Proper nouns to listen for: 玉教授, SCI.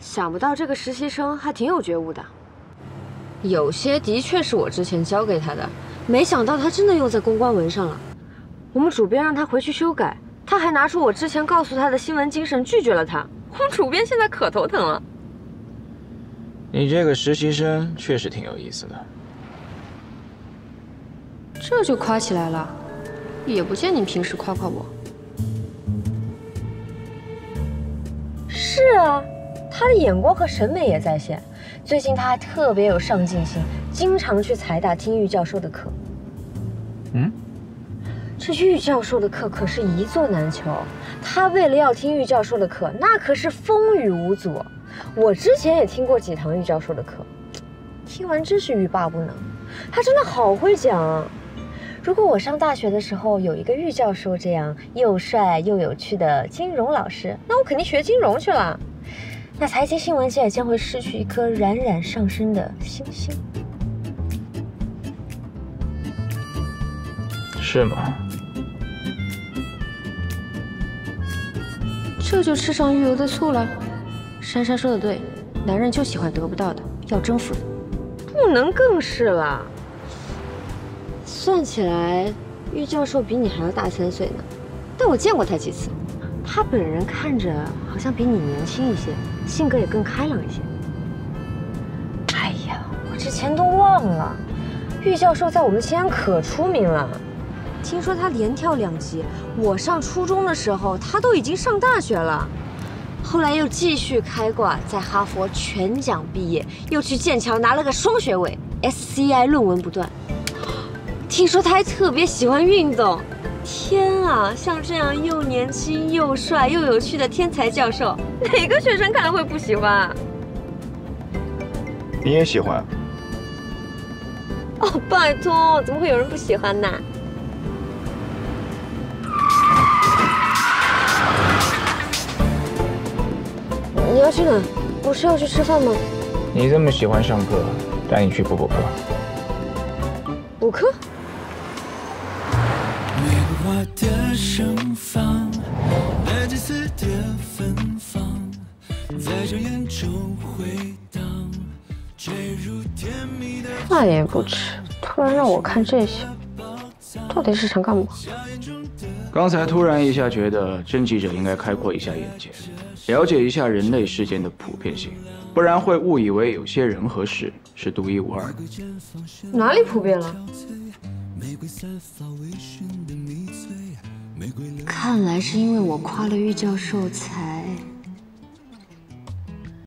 想不到这个实习生还挺有觉悟的，有些的确是我之前教给他的，没想到他真的用在公关文上了。我们主编让他回去修改，他还拿出我之前告诉他的新闻精神拒绝了他。我们主编现在可头疼了。你这个实习生确实挺有意思的，这就夸起来了，也不见你平时夸夸我。 是啊，他的眼光和审美也在线。最近他还特别有上进心，经常去财大听玉教授的课。嗯，这玉教授的课可是一座难求。他为了要听玉教授的课，那可是风雨无阻。我之前也听过几堂玉教授的课，听完真是欲罢不能。他真的好会讲。如果我上大学的时候有一个玉教授这样又帅又有趣的金融老师，那我肯定学金融去了。那财经新闻界将会失去一颗冉冉上升的星星。是吗？这就吃上鱼油的醋了。珊珊说的对，男人就喜欢得不到的，要征服的，不能更是了。 算起来，玉教授比你还要大3岁呢，但我见过他几次，他本人看着好像比你年轻一些，性格也更开朗一些。哎呀，我之前都忘了，玉教授在我们西安可出名了，听说他连跳2级，我上初中的时候他都已经上大学了，后来又继续开挂，在哈佛全奖毕业，又去剑桥拿了个双学位 ，SCI 论文不断。 听说他还特别喜欢运动，天啊！像这样又年轻又帅又有趣的天才教授，哪个学生看了会不喜欢啊？你也喜欢？哦，拜托，怎么会有人不喜欢呢？你要去哪？不是要去吃饭吗？你这么喜欢上课，带你去补补课。补课？ 我的盛放，那金丝的芬芳，在这眼中回荡，坠入甜蜜的。饭也不吃，突然让我看这些，到底是想干嘛？刚才突然一下觉得，真记者应该开阔一下眼界，了解一下人类世间的普遍性，不然会误以为有些人和事是独一无二的。哪里普遍了？ 看来是因为我夸了玉教授才。